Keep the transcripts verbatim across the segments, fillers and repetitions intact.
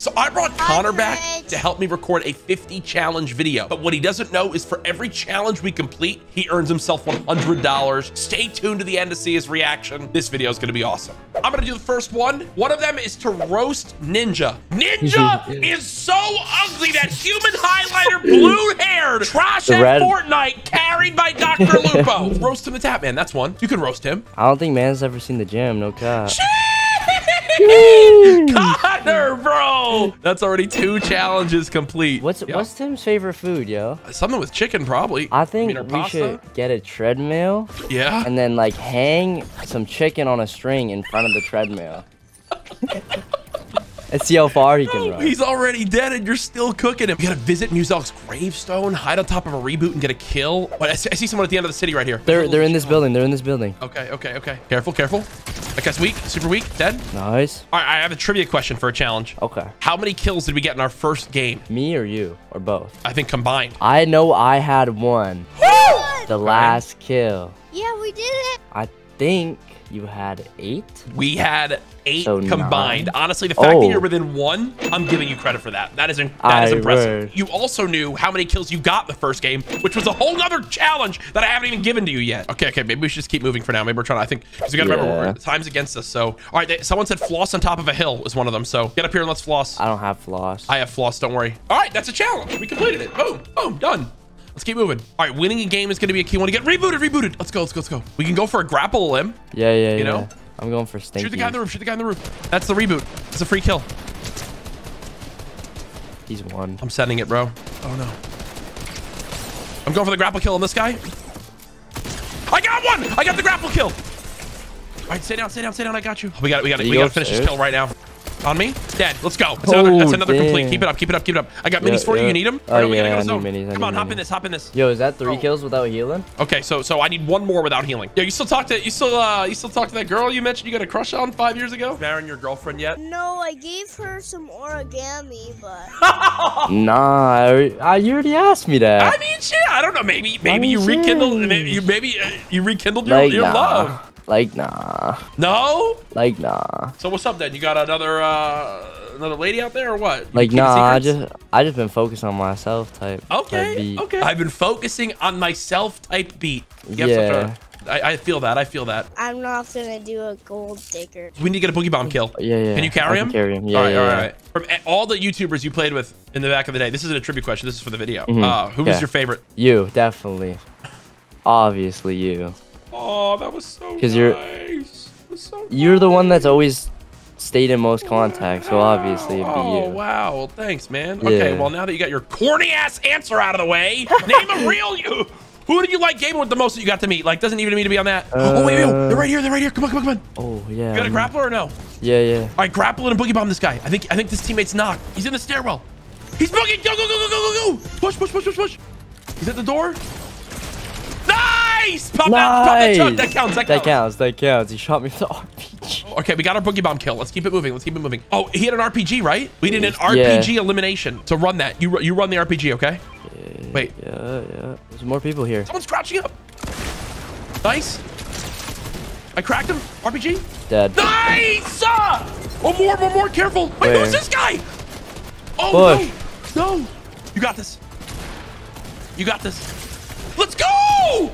So I brought Connor back to help me record a fifty challenge video. But what he doesn't know is for every challenge we complete, he earns himself one hundred dollars. Stay tuned to the end to see his reaction. This video is going to be awesome. I'm going to do the first one. One of them is to roast Ninja. Ninja is so ugly. That human highlighter, blue-haired, trash at Fortnite, carried by Doctor Lupo. Roast him to tap, man. That's one. You can roast him. I don't think man's ever seen the gym. No cap. Connor, bro, that's already two challenges complete. What's yep. what's Tim's favorite food, yo? Something with chicken, probably. I think we pasta? should get a treadmill. Yeah. And then like hang some chicken on a string in front of the treadmill. Let's see how far he can run. He's already dead and you're still cooking him. You gotta visit Muzel's gravestone, hide on top of a reboot and get a kill. Wait, I see someone at the end of the city right here. They're, they're in this building. They're in this building. Okay, okay, okay. Careful, careful. That guy's weak, super weak, dead. Nice. All right, I have a trivia question for a challenge. Okay. How many kills did we get in our first game? Me or you or both? I think combined. I know I had one. The last kill. Yeah, we did it. I think you had eight. We had eight so combined. Nine. Honestly, the fact oh. that you're within one, I'm giving you credit for that. That is, that I is impressive. Word. You also knew how many kills you got in the first game, which was a whole nother challenge that I haven't even given to you yet. Okay, okay, maybe we should just keep moving for now. Maybe we're trying to, I think, because we got to yeah. remember, the time's against us, so. All right, they, someone said floss on top of a hill was one of them, so get up here and let's floss. I don't have floss. I have floss, don't worry. All right, that's a challenge. We completed it. Boom, boom, done. Let's keep moving. All right, winning a game is going to be a key one to get rebooted, rebooted. Let's go, let's go, let's go. We can go for a grapple limb. Yeah, yeah, you yeah. know? I'm going for stinky. Shoot the guy in the roof, shoot the guy in the roof. That's the reboot. It's a free kill. He's one. I'm sending it, bro. Oh, no. I'm going for the grapple kill on this guy. I got one! I got the grapple kill! All right, stay down, stay down, stay down. I got you. We got it, we got it. We got to finish this kill right now. On me, dead. Let's go. That's oh, another, that's another complete. Keep it up. Keep it up. Keep it up. I got minis yeah, for you. Yeah. You need them? Oh no, yeah, we gotta go I need minis. I Come need on, minis. hop in this. Hop in this. Yo, is that three oh. kills without healing? Okay, so so I need one more without healing. Yeah, you still talk to you still uh you still talk to that girl you mentioned you got a crush on five years ago? Marrying your girlfriend yet? No, I gave her some origami, but. Nah, I, I, you already asked me that. I mean, shit. I don't know. Maybe maybe I mean, you rekindled. Shit. Maybe you maybe uh, you rekindled your, like, your nah. love. Like, nah. No? Like, nah. So what's up then? You got another uh, another lady out there or what? Like, nah, I just I just been focused on myself type. Okay, type beat. okay. I've been focusing on myself type beat. You yeah. I, I feel that. I feel that. I'm not going to do a gold digger. We need to get a boogie bomb kill. Yeah, yeah. Can you carry I can him? carry him. Yeah, all right, yeah, all right. Yeah. From all the YouTubers you played with in the back of the day, this isn't a tribute question. This is for the video. Mm-hmm. uh, who yeah. was your favorite? You, definitely. Obviously you. Oh, that was so nice. You're, that was so you're nice. the one that's always stayed in most contact, wow. so obviously it'd be oh, you. Oh, wow. Well, thanks, man. Yeah. Okay, well, now that you got your corny-ass answer out of the way, name a real you. Who did you like gaming with the most that you got to meet? Like, doesn't even need to be on that. Uh, oh, wait, wait, wait, they're right here. They're right here. Come on, come on, come on. Oh, yeah. You got a grappler or no? Yeah, yeah. All right, grapple and boogie bomb this guy. I think I think this teammate's knocked. He's in the stairwell. He's boogie. Go, go, go, go, go, go, go. Push, push, push, push, push. He's at the door. Nice! Pop nice. Out, pop that, that counts, that counts. That counts, that counts. He shot me with the R P G. Okay, we got our boogie bomb kill. Let's keep it moving. Let's keep it moving. Oh, he had an R P G, right? We did an R P G yeah. elimination. So run that. You you run the R P G, okay? Yeah, Wait. Yeah, yeah. There's more people here. Someone's crouching up. Nice. I cracked him. R P G. Dead. Nice! Oh, more, more, more. Careful. Wait, who's this guy? Oh, Bush. no. No. You got this. You got this. Let's go!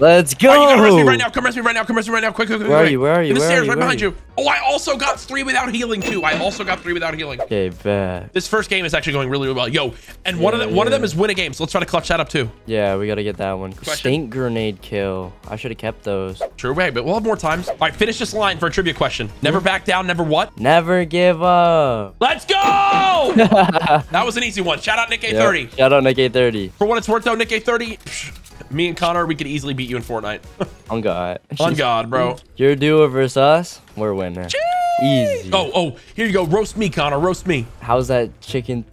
Let's go! All right, you gotta rest me right now. Come rest me right now. Come rest me right now. Quick, quick, quick. Where quick. are you? Where are you? In the Where stairs, right behind you? you. Oh, I also got three without healing too. I also got three without healing. Okay, bad. This first game is actually going really, really well. Yo, and yeah, one of the, yeah. one of them is win a game. So let's try to clutch that up too. Yeah, we gotta get that one. Question. Stink grenade kill. I should have kept those. True way, but we'll have more times. All right, finish this line for a trivia question. Never back down. Never what? Never give up. Let's go! That was an easy one. Shout out Nick Eh thirty. Yep. Shout out Nick Eh thirty. For what it's worth, though, Nick Eh thirty. Me and Connor, we could easily beat you in Fortnite. On God. On God, bro. You're duo versus us. We're winning. Easy. Oh, oh, here you go. Roast me, Connor. Roast me. How's that chicken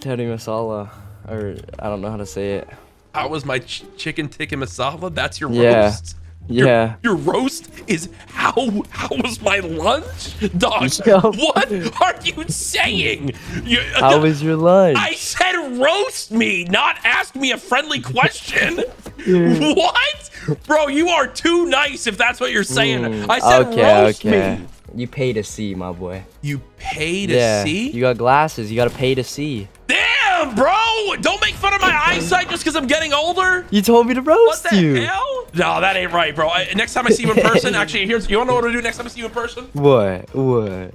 tikka masala? Or I don't know how to say it. How was my ch chicken tikka masala? That's your yeah. roast. Your, yeah. Your roast is how how was my lunch? Dog, Yo. what are you saying? You, how was your lunch? I said roast me, not ask me a friendly question. What? Bro, you are too nice if that's what you're saying. Mm, I said okay, roast okay. me. You pay to see, my boy. You pay to yeah. see? You got glasses. You got to pay to see. Damn, bro! Don't make fun of my eyesight just because I'm getting older. You told me to roast you. What the hell? No, that ain't right, bro. I, next time I see you in person, actually, here's you want to know what to do next time I see you in person? What? What?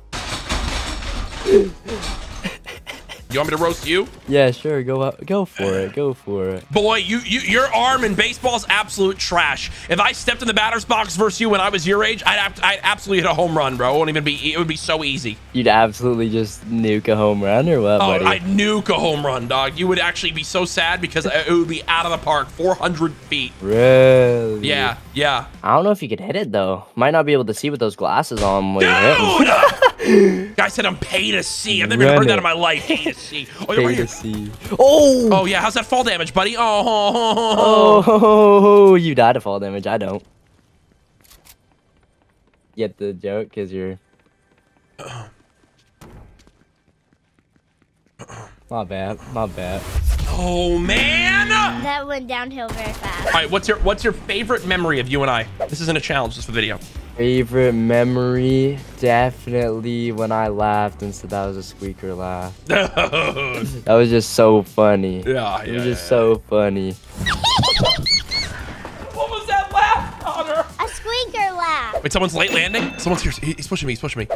You want me to roast you? Yeah, sure. Go up. Go for it. Go for it. Boy, you, you your arm in baseball's absolute trash. If I stepped in the batter's box versus you when I was your age, I'd have to, I'd absolutely hit a home run, bro. It won't even be. It would be so easy. You'd absolutely just nuke a home run, or what, oh, buddy? I'd nuke a home run, dog. You would actually be so sad because it would be out of the park, four hundred feet. Really? Yeah, yeah. I don't know if you could hit it though. Might not be able to see with those glasses on when you're hitting. Guy said I'm pay to see. I've never Run heard it. that in my life. Pay to see. Oh, pay right to see. Oh! Oh, yeah. How's that fall damage, buddy? Oh, oh, oh, oh. oh you died of fall damage. I don't. Get the joke? Because you're... Uh-oh. Uh-oh. My bad. My bad. Oh, man! That went downhill very fast. All right, what's your, what's your favorite memory of you and I? This isn't a challenge. This is for video. Favorite memory, definitely when I laughed, and so that was a squeaker laugh. That was just so funny. Yeah, yeah. It was just yeah, so yeah. funny. What was that laugh, Connor? A squeaker laugh. Wait, someone's late landing? Someone's here. He's pushing me. He's pushing me.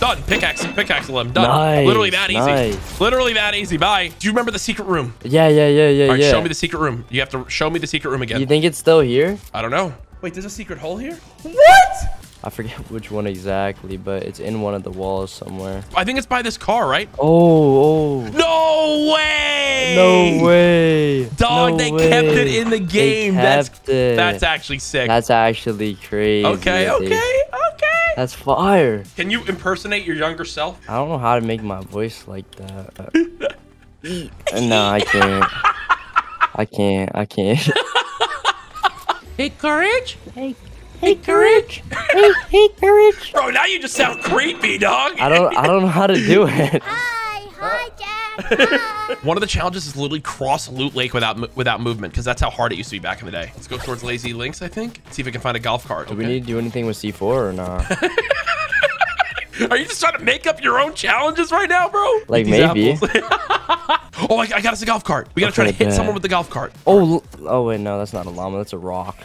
Done. Pickaxe. Pickaxe him. Done. Nice, Literally that nice. easy. Literally that easy. Bye. Do you remember the secret room? Yeah, yeah, yeah, yeah. All right, yeah. show me the secret room. You have to show me the secret room again. You think it's still here? I don't know. Wait, there's a secret hole here? What? I forget which one exactly, but it's in one of the walls somewhere. I think it's by this car, right? Oh, oh. No way! No way! Dog, no they way. kept it in the game. They that's it. That's actually sick. That's actually crazy. Okay, okay, okay. That's fire. Can you impersonate your younger self? I don't know how to make my voice like that. No, I can't. I can't. I can't. Hey, Courage. Hey. Hey, Courage. Hey, hey, Courage. Bro, now you just sound creepy, dog. I don't. I don't know how to do it. Hi, hi, Jack. Hi. One of the challenges is literally cross Loot Lake without without movement, because that's how hard it used to be back in the day. Let's go towards Lazy Links, I think. See if we can find a golf cart. Do okay. we need to do anything with C four or not? Are you just trying to make up your own challenges right now, bro? Like maybe. Oh, I, I got us a golf cart. We gotta okay, try to hit someone with the golf cart. Oh, oh wait, no, that's not a llama. That's a rock.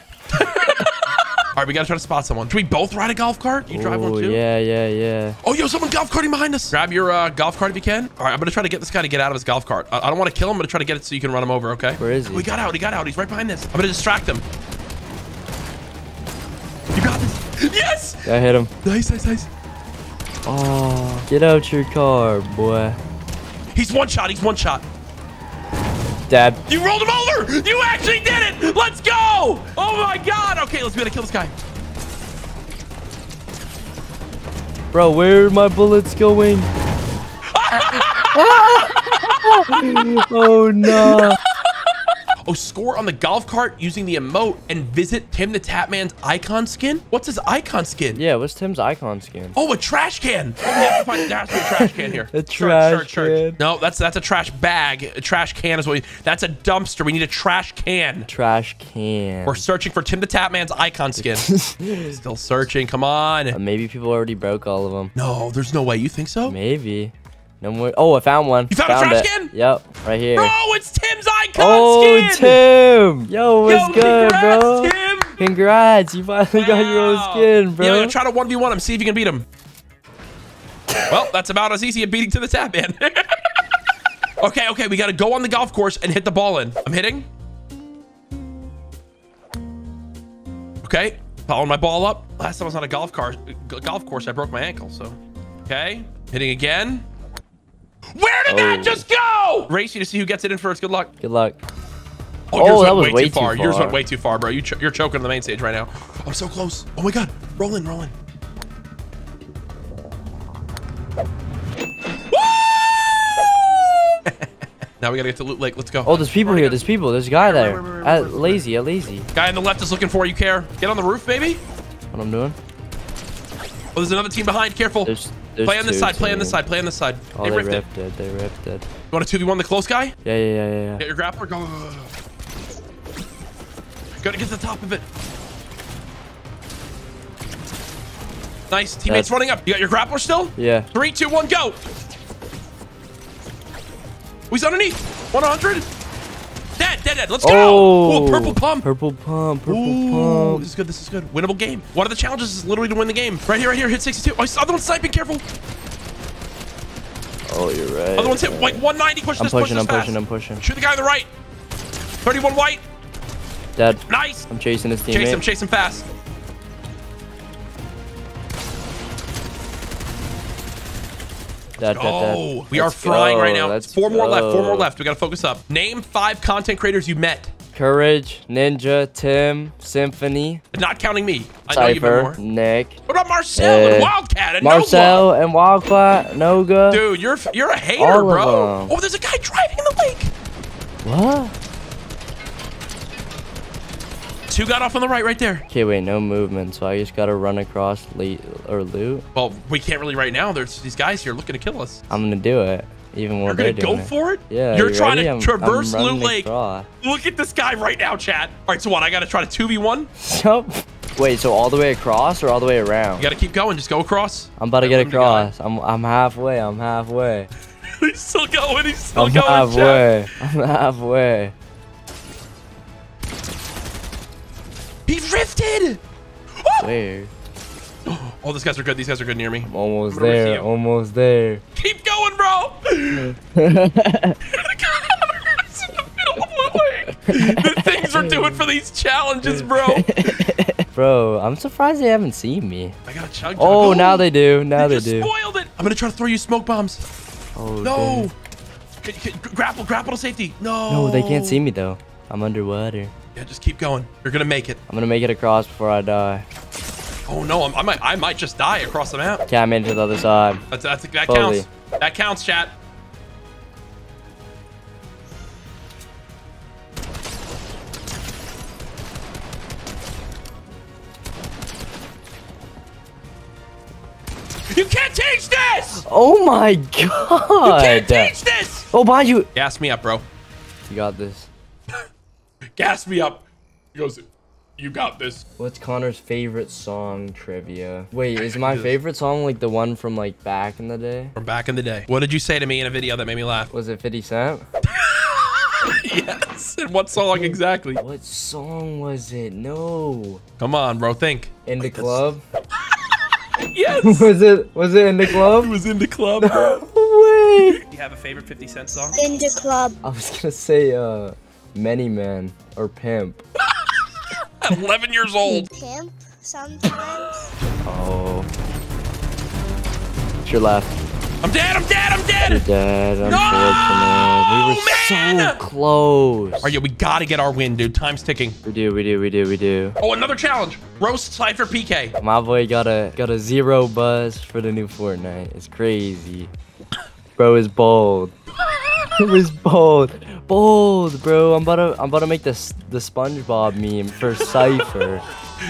All right, we gotta try to spot someone. Can we both ride a golf cart? You Ooh, drive one too? Yeah, yeah, yeah. Oh, yo, someone golf carting behind us. Grab your uh, golf cart if you can. All right, I'm gonna try to get this guy to get out of his golf cart. I, I don't want to kill him. I'm gonna try to get it so you can run him over, okay? Where is he? We got out. He got out. He's right behind this. I'm gonna distract him. You got this. Yes. Yeah, I hit him. Nice, nice, nice. Oh, get out your car, boy. He's one shot. He's one shot. Dad. You rolled him over! You actually did it! Let's go! Oh my god! Okay, let's be able to kill this guy. Bro, where are my bullets going? Oh no. Oh, score on the golf cart using the emote and visit Tim the Tapman's icon skin? What's his icon skin? Yeah, what's Tim's icon skin? Oh, a trash can. We have to find a trash can here. A trash church, church, can. Church. No, that's that's a trash bag. A trash can is what we, that's a dumpster. We need a trash can. Trash can. We're searching for Tim the Tapman's icon skin. Still searching. Come on. Uh, maybe people already broke all of them. No, there's no way. You think so? Maybe. No more. Oh, I found one. You found, found a trash it. can? Yep, right here. Bro, it's Tim's icon oh, skin. Oh, Tim. Yo, what's Yo, good, congrats, bro? Tim. Congrats, you finally wow. got your own skin, bro. Yo, yo, try to one v one him. See if you can beat him. Well, that's about as easy as beating to the tap, man. Okay, okay, we got to go on the golf course and hit the ball in. I'm hitting. Okay, following my ball up. Last time I was on a golf car, golf course, I broke my ankle, so. Okay, hitting again. Where did oh. that just go? Race you to see who gets it in first. Good luck. Good luck. Oh, yours oh, that was way, way too, too far. far. Yours went way too far, bro. You ch you're choking on the main stage right now. I'm so close. Oh my god. Rolling, rolling. Now we gotta get to Loot Lake. Let's go. Oh, there's people here. There's people. There's a guy there. Wait, wait, wait, wait, wait, wait, wait. Lazy, a lazy. Guy on the left is looking for you. Care. Get on the roof, baby. What I'm doing. Oh, there's another team behind. Careful. There's There's play on this side, teams. play on this side, play on this side. Oh, they, they ripped, ripped it. it. They ripped it. You want a two v one the close guy? Yeah, yeah, yeah, yeah. Get your grappler. Go, go, go, go. Gotta get to the top of it. Nice. Teammates Dead. running up. You got your grappler still? Yeah. Three, two, one, go. He's underneath. one hundred. Dead, dead, dead. Let's oh, go. Ooh, purple pump. Purple pump. Purple Ooh, pump. This is good. This is good. Winnable game. One of the challenges is literally to win the game. Right here, right here. Hit sixty-two. Oh, other one's sniping. Careful. Oh, you're right. Other one's hit like one ninety. Push I'm this, pushing, push I'm this pushing, I'm pushing. Shoot the guy on the right. thirty-one white. Dead. Nice. I'm chasing his teammate. Chase him, chase him fast. Dead, dead, dead. Oh, we Let's are flying go. right now. Let's four go. more left. Four more left. We gotta focus up. Name five content creators you met. Courage, Ninja, Tim, Symphony. Not counting me. I Cypher, know you met more. Nick. What about Marcel uh, and Wildcat and Marcel Noga? and Wildcat, Noga. Dude, you're you're a hater, All bro. Oh, there's a guy driving in the lake. What? Two got off on the right, right there. Okay, wait, no movement, so I just gotta run across late or loot. Well, we can't really right now. There's these guys here looking to kill us. I'm gonna do it. Even more. You're gonna go it. for it? Yeah. You're you trying ready? to traverse Loot Lake. Across. Look at this guy right now, chat. All right, so what? I gotta try to two v one. Wait, so all the way across or all the way around? You gotta keep going. Just go across. I'm about to get across. I'm I'm halfway. I'm halfway. He's still going. He's still I'm going. Halfway. Chat. I'm halfway. He drifted. Oh! Where? Oh, these guys are good. These guys are good near me. I'm almost I'm there. Almost there. Keep going, bro. The things we're doing for these challenges, bro. Bro, I'm surprised they haven't seen me. I got a chug. Oh, oh, now they do. Now they, they just do. Spoiled it. I'm gonna try to throw you smoke bombs. Oh no! Can, can, grapple, grapple to safety. No. No, they can't see me though. I'm underwater. Yeah, just keep going. You're gonna make it. I'm gonna make it across before I die. Oh no, I'm, I might I might just die across the map. Okay, I'm into the other side. That's, that's, that Fully. counts. That counts, chat. You can't teach this! Oh my god! You can't teach this! Oh, behind you! Gas me up, bro. You got this. Gas me up. He goes... You got this. What's Connor's favorite song trivia? Wait, is my favorite song like the one from like back in the day? From back in the day. What did you say to me in a video that made me laugh? Was it fifty cent? Yes. And what song exactly? What song was it? No. Come on, bro. Think. In the club? Yes. Was it was it in the club? It was in the club, bro. No way. Do you have a favorite fifty cent song? In the club. I was gonna say uh Many Men or Pimp. eleven years old. Pimp sometimes. Oh. It's your left. I'm dead. I'm dead. I'm dead. You're dead. I'm no! Fortunate. We were man! so close. All right, yeah, we got to get our win, dude. Time's ticking. We do. We do. We do. We do. Oh, another challenge. Roast Cypher P K. My boy got a got a zero buzz for the new Fortnite. It's crazy. Bro is bold. It was bold. Bold, bro. I'm about to I'm about to make this the SpongeBob meme for Cypher.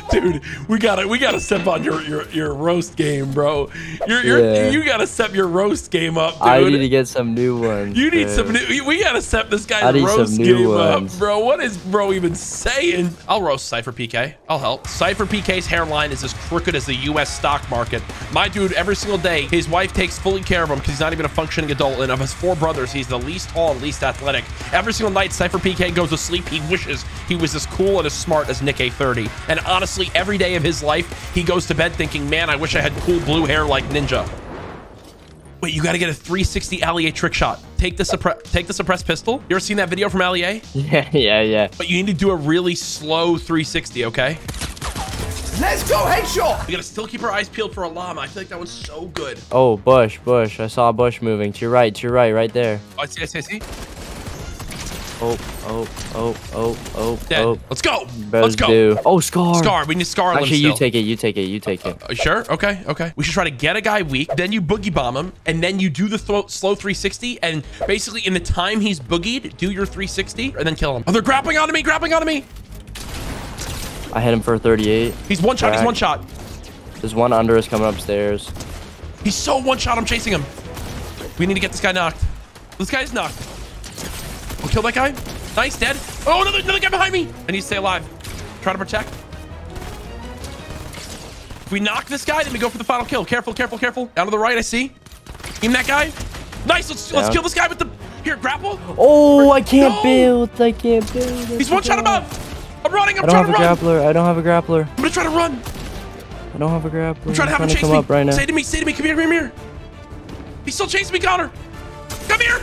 Dude, we gotta we gotta step on your your, your roast game, bro. You're, you're, yeah. You gotta step your roast game up, dude. I need to get some new ones. You need bro. some new. We gotta step this guy's roast game ones. up, bro. What is bro even saying? I'll roast Cypher P K. I'll help. Cypher P K's hairline is as crooked as the U S stock market. My dude, every single day, his wife takes fully care of him because he's not even a functioning adult. And of his four brothers, he's the least tall and least athletic. Every single night, Cypher P K goes to sleep. He wishes he was as cool and as smart as Nick Eh thirty. And honestly, Honestly, every day of his life, he goes to bed thinking, man, I wish I had cool blue hair like Ninja. Wait, you got to get a three sixty Allie A trick shot. Take the, suppre take the suppressed pistol. You ever seen that video from Allie A? Yeah, yeah, yeah. But you need to do a really slow three sixty, okay? Let's go, headshot. We got to still keep our eyes peeled for a llama. I feel like that one's so good. Oh, bush, bush. I saw a bush moving. To your right, to your right, right there. Oh, I see, I see, I see. Oh, oh, oh, oh, oh, Dead. oh. Let's go. Bro's Let's go. Do. Oh, Scar. Scar. We need Scar. Actually, you still. take it. You take it. You take it. Uh, sure. Okay. Okay. We should try to get a guy weak. Then you boogie bomb him. And then you do the slow three sixty. And basically, in the time he's boogied, do your three sixty and then kill him. Oh, they're grappling onto me. Grappling onto me. I hit him for thirty-eight. He's one shot. Back. He's one shot. There's one under us coming upstairs. He's so one shot. I'm chasing him. We need to get this guy knocked. This guy's knocked. We'll kill that guy. Nice, dead. Oh, another, another guy behind me. I need to stay alive. Try to protect. If we knock this guy, then we go for the final kill. Careful, careful, careful. Down to the right, I see. Aim that guy. Nice. Let's yeah. let's kill this guy with the here grapple. Oh, or, I can't no. build. I can't build. I He's one shot above. I'm running. I'm trying to run. I don't have a grappler. I don't have a grappler. I'm gonna try to run. I don't have a grappler. I'm trying to have him chase me. Right now. Say to me. Say to me. Come here. Come here. He's still chasing me, Connor. Come here.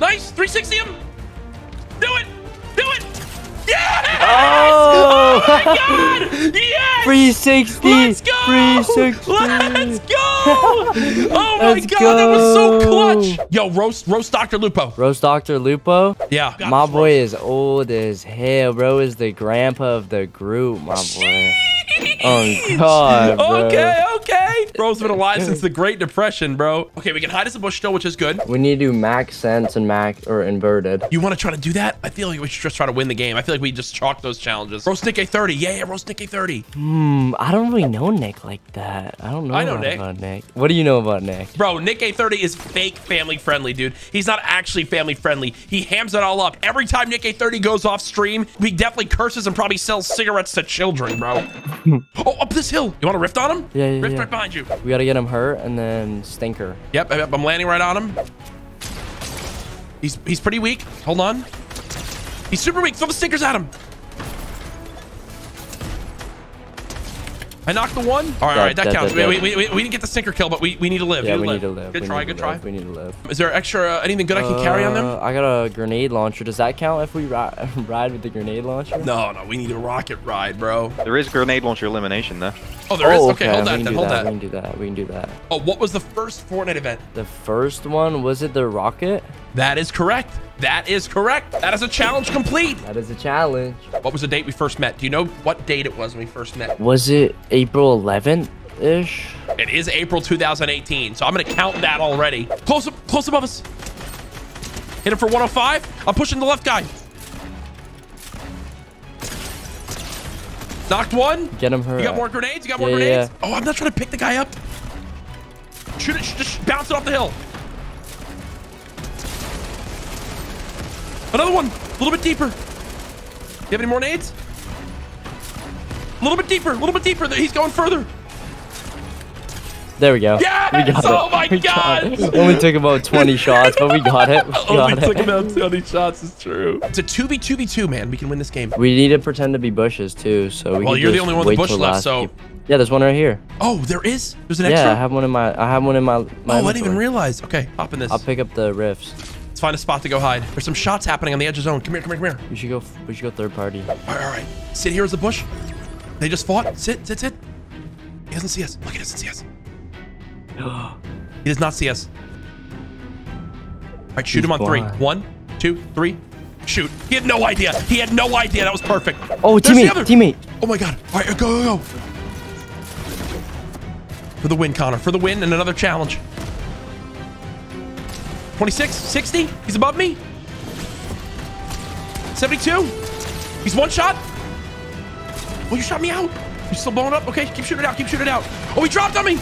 Nice. three sixty him. Do it. Do it. Yes! Oh, oh my God! Yes! three sixty. Let's go! three sixty. Let's go! Oh my Let's God, go. That was so clutch! Yo, roast, roast Doctor Lupo. Roast Doctor Lupo? Yeah. God, my boy roast. is old as hell, bro. Is the grandpa of the group, my boy. Jeez. Oh God, bro. Okay, okay. Bro's been alive since the Great Depression, bro. Okay, we can hide as a bush still, which is good. We need to do max sense and max or inverted. You want to try to do that? I feel like we should just try to win the game. I feel like we just chalk those challenges. Roast Nick Eh thirty. Yeah, yeah, roast Nick Eh thirty. Hmm, I don't really know Nick like that. I don't know, I know Nick. about Nick. What do you know about Nick? Bro, Nick Eh thirty is fake family friendly, dude. He's not actually family friendly. He hams it all up. Every time Nick Eh thirty goes off stream, he definitely curses and probably sells cigarettes to children, bro. Oh, up this hill. You want to rift on him? Yeah, yeah, Rift yeah. right behind you. We got to get him hurt and then stinker. Yep, yep, I'm landing right on him. He's he's pretty weak. Hold on. He's super weak. Throw the stinkers at him. I knocked the one. All right, that, all right, that, that counts. That, that, we, we, we, we didn't get the stinker kill, but we, we need to live. Yeah, we, we need to live. Good we try, good try. Live. We need to live. Is there extra, uh, anything good I can uh, carry on them? I got a grenade launcher. Does that count if we ri ride with the grenade launcher? No, no, we need a rocket ride, bro. There is grenade launcher elimination, though. Oh, there oh, is? Okay, okay, hold that, then hold that. that. We can do that, we can do that. Oh, what was the first Fortnite event? The first one, was it the rocket? That is correct. That is correct. That is a challenge complete. That is a challenge. What was the date we first met? Do you know what date it was when we first met? Was it April eleventh-ish? It is April two thousand eighteen, so I'm going to count that already. Close up, close above us. Hit him for one oh five. I'm pushing the left guy. Knocked one. Get him hurt. You got more grenades? You got yeah, more grenades? Yeah. Oh, I'm not trying to pick the guy up. Shoot it. Just bounce it off the hill. Another one, a little bit deeper. You have any more nades? A little bit deeper, a little bit deeper. He's going further. There we go. Yes! We got oh it. my we God! It. Only took about twenty shots, but we got it. We got Only it. took about twenty shots is true. It's a two v two v two, man. We can win this game. We need to pretend to be bushes too, so we. Well, can you're the only one with bush left, so. Keep... Yeah, there's one right here. Oh, there is. There's an extra. Yeah, I have one in my. I have one in my. my oh, inventory. I didn't even realize. Okay, hop in this. I'll pick up the rifts. Find a spot to go hide. There's some shots happening on the edge of zone. Come here, come here, come here. We should go. We should go third party. All right, all right. Sit here as the bush. They just fought. Sit, sit, sit. He doesn't see us. Look, he doesn't see us. He does not see us. All right, shoot He's him on blind. three. One, two, three. Shoot. He had no idea. He had no idea. That was perfect. Oh, There's teammate, the other. teammate. Oh my God. All right, go, go, go. For the win, Connor. For the win and another challenge. twenty-six, sixty, he's above me. seventy-two, he's one shot. Oh, you shot me out. You're still blowing up. Okay, keep shooting it out, keep shooting it out. Oh, he dropped on me.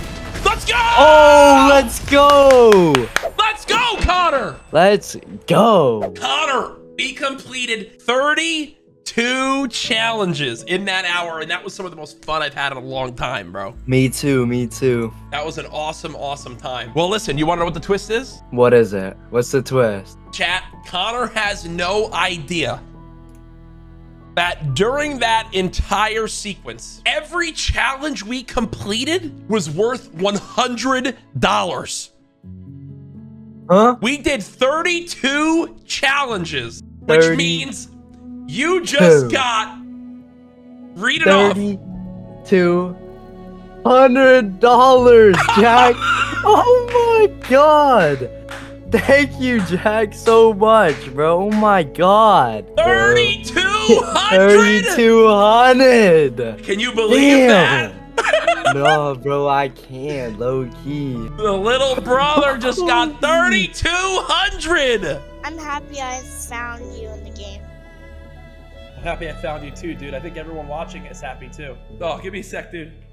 Let's go. Oh, let's go. Let's go, Connor. Let's go. Connor, we completed thirty-two challenges in that hour, and that was some of the most fun I've had in a long time, bro. Me too, me too. That was an awesome, awesome time. Well, listen, you want to know what the twist is? What is it? What's the twist? Chat, Connor has no idea that during that entire sequence, every challenge we completed was worth one hundred dollars. Huh? We did thirty-two challenges, which means You just two. got, read it off. thirty-two hundred dollars, Jack. Oh my God. Thank you, Jack, so much, bro. Oh my God. thirty-two hundred. thirty-two hundred. Can you believe Damn. that? No, bro, I can't, low key. The little brother just got thirty-two hundred. I'm happy I found you in the game. Happy I found you too, dude. I think everyone watching is happy too. Oh, give me a sec, dude.